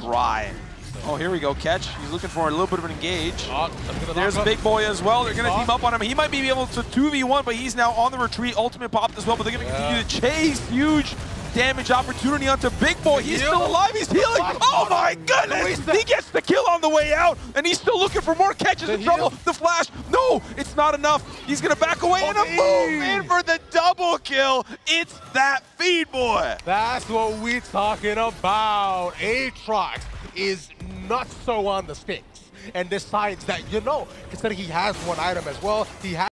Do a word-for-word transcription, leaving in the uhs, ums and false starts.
dry. Oh, here we go, catch. He's looking for a little bit of an engage. Oh, there's a big boy as well. They're going to team up on him. He might be able to two v one, but he's now on the retreat. Ultimate popped as well, but they're going to yeah. continue to chase. Huge damage opportunity onto Big Boy. He's still alive. He's healing. Oh, my goodness. He gets the kill on the way out, and he's still looking for more catches in trouble. The flash. No, it's not enough. He's going to back away, and a boom in for the double kill. It's that Feed Boy. That's what we're talking about. Aatrox is not so on the sticks and decides that, you know, considering he has one item as well, he has